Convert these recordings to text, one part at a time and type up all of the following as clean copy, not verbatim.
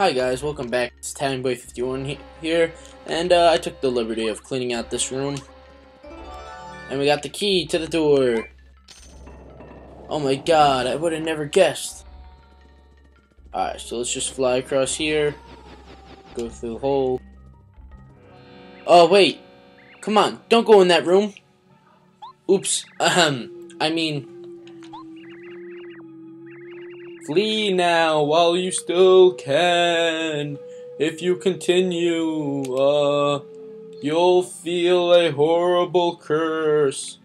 Hi guys, welcome back. It's Italianboy51 here, and I took the liberty of cleaning out this room. And we got the key to the door. Oh my god, I would have never guessed. Alright, so let's just fly across here. Go through the hole. Oh wait, come on, don't go in that room. Oops, I mean... Flee now while you still can. If you continue, you'll feel a horrible curse.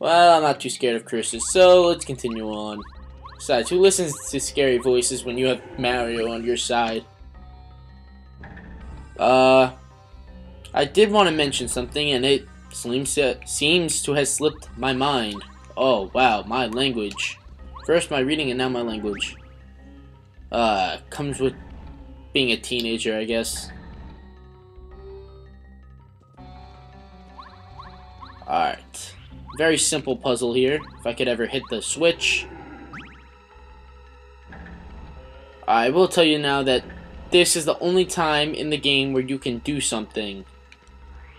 Well, I'm not too scared of curses, so let's continue on. Besides, who listens to scary voices when you have Mario on your side? I did want to mention something, and it seems to have slipped my mind. Oh, wow, my language. First my reading and now my language. Comes with being a teenager, I guess. Alright. Very simple puzzle here. If I could ever hit the switch. I will tell you now that this is the only time in the game where you can do something.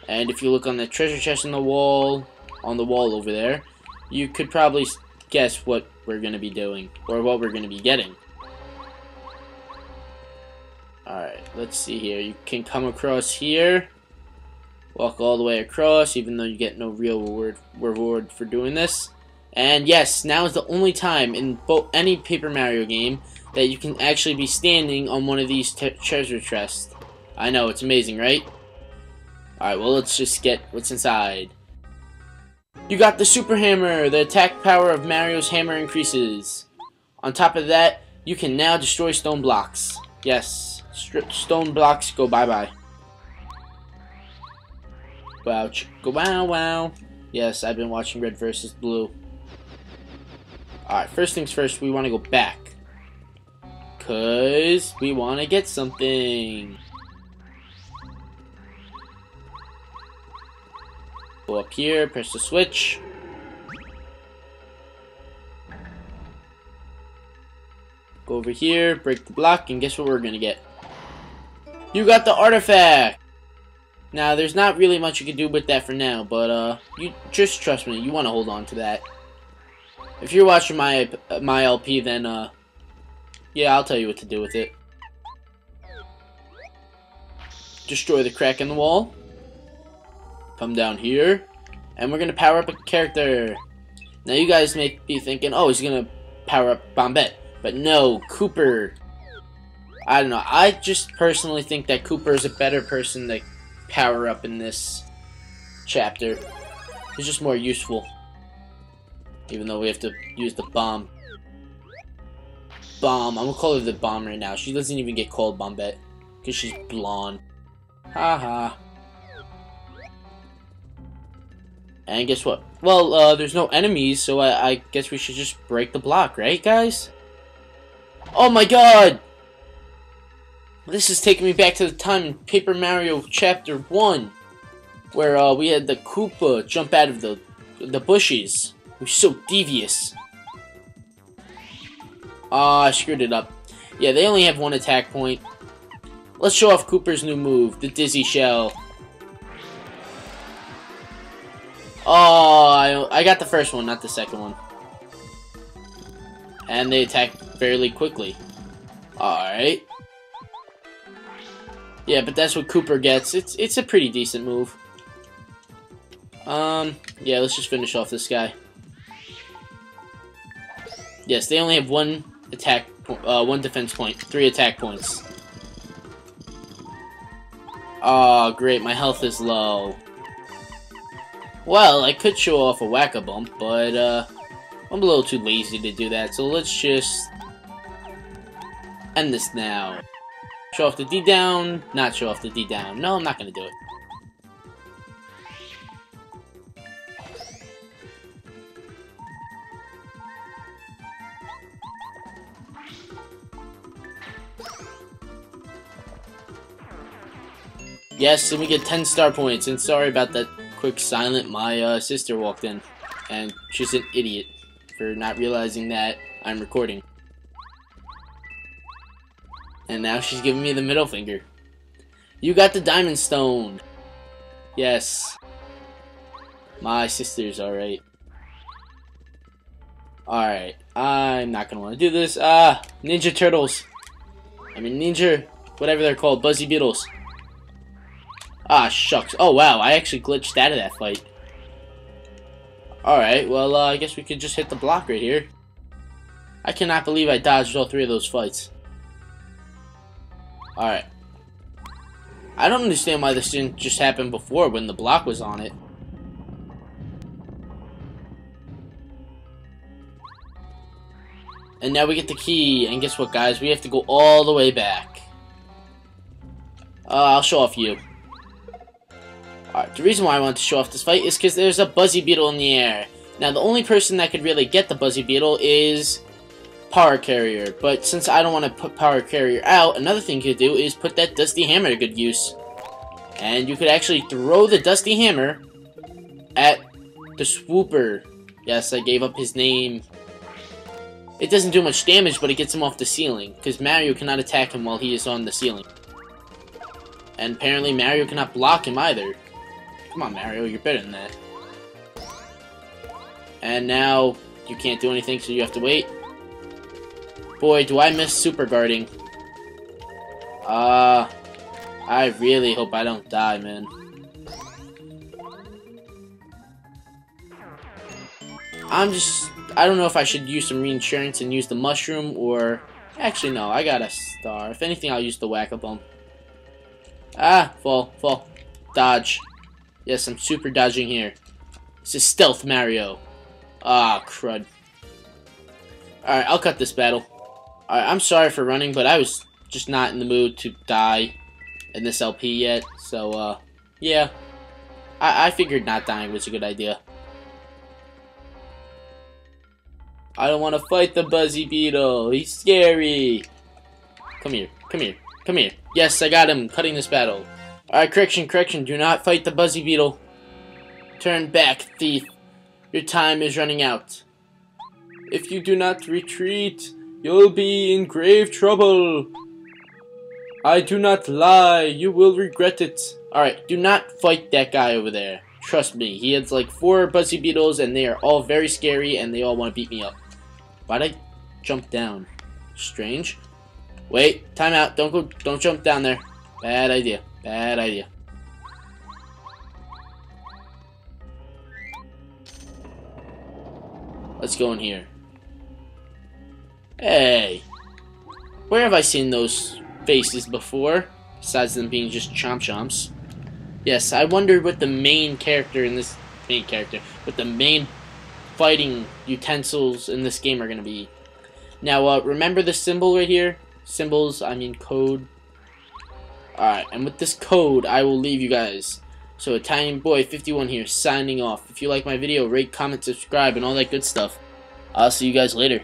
And if you look on the treasure chest on the wall over there, you could probably guess what we're gonna be doing, or what we're gonna be getting. Alright, let's see here. You can come across here, walk all the way across, even though you get no real reward for doing this. And yes, now is the only time in any Paper Mario game that you can actually be standing on one of these treasure chests. I know, it's amazing, right? Alright, well, let's just get what's inside. You got the Super Hammer! The attack power of Mario's hammer increases. On top of that, you can now destroy stone blocks. Yes, stone blocks go bye-bye. Wow, go wow. Yes, I've been watching Red versus Blue. Alright, first things first, we want to go back. Because we want to get something. Go up here, press the switch. Go over here, break the block, and guess what we're gonna get? You got the artifact! Now, there's not really much you can do with that for now, but you just trust me, you want to hold on to that. If you're watching my LP, then yeah, I'll tell you what to do with it. Destroy the crack in the wall. Come down here, and we're gonna power up a character. Now you guys may be thinking, oh, he's gonna power up Bombette, but no, Kooper. I don't know, I just personally think that Kooper is a better person to power up in this chapter. He's just more useful, even though we have to use the bomb. Bomb, I'm gonna call her the bomb right now. She doesn't even get called Bombette, because she's blonde. Haha. And guess what? Well, there's no enemies, so I guess we should just break the block, right, guys? Oh my god! This is taking me back to the time in Paper Mario Chapter 1, where we had the Koopa jump out of the bushes. It was so devious. I screwed it up. Yeah, they only have one attack point. Let's show off Kooper's new move, the Dizzy Shell. Oh, I got the first one, not the second one. And they attack fairly quickly. Alright. Yeah, but that's what Kooper gets. It's a pretty decent move. Yeah, let's just finish off this guy. Yes, they only have one attack, one defense point, 3 attack points. Oh, great, my health is low. Well, I could show off a Whack-a-Bump, but I'm a little too lazy to do that, so let's just end this now. Show off the D-down, not show off the D-down. No, I'm not going to do it. Yes, and we get 10 star points, and sorry about that. Quick silent, my sister walked in, and she's an idiot for not realizing that I'm recording. And now she's giving me the middle finger. You got the diamond stone! Yes. My sister's alright. Alright, I'm not gonna wanna do this. Ninja Turtles! I mean, Ninja, whatever they're called, Buzzy Beetles. Ah, shucks. Oh, wow, I actually glitched out of that fight. Alright, well, I guess we could just hit the block right here. I cannot believe I dodged all three of those fights. Alright. I don't understand why this didn't just happen before when the block was on it. And now we get the key, and guess what, guys? We have to go all the way back. I'll show off you. Alright, the reason why I wanted to show off this fight is because there's a Buzzy Beetle in the air. Now, the only person that could really get the Buzzy Beetle is Power Carrier. But since I don't want to put Power Carrier out, another thing you could do is put that Dusty Hammer to good use. And you could actually throw the Dusty Hammer at the Swooper. Yes, I gave up his name. It doesn't do much damage, but it gets him off the ceiling, because Mario cannot attack him while he is on the ceiling. And apparently Mario cannot block him either. Come on, Mario, you're better than that. And now, you can't do anything, so you have to wait. Boy, do I miss super guarding. I really hope I don't die, man. I don't know if I should use some reinsurance and use the mushroom, or... Actually, no, I got a star. If anything, I'll use the Whack-a-Bump. Ah, fall. Dodge. Yes, I'm super dodging here. This is Stealth Mario. Ah, crud. Alright, I'll cut this battle. Alright, I'm sorry for running, but I was just not in the mood to die in this LP yet. So, yeah. I figured not dying was a good idea. I don't want to fight the Buzzy Beetle. He's scary. Come here. Yes, I got him. Cutting this battle. Alright, correction. Do not fight the Buzzy Beetle. Turn back, thief. Your time is running out. If you do not retreat, you'll be in grave trouble. I do not lie. You will regret it. Alright, do not fight that guy over there. Trust me, he has like 4 Buzzy Beetles, and they are all very scary, and they all want to beat me up. Why'd I jump down? Strange. Wait, time out. Don't jump down there. Bad idea. Let's go in here. Hey. Where have I seen those faces before? Besides them being just chomps. Yes, I wondered what the main character in this... what the main fighting utensils in this game are going to be. Now, remember the symbol right here? Symbols, I mean code. Alright, and with this code, I will leave you guys. So, Italianboy51 here, signing off. If you like my video, rate, comment, subscribe, and all that good stuff. I'll see you guys later.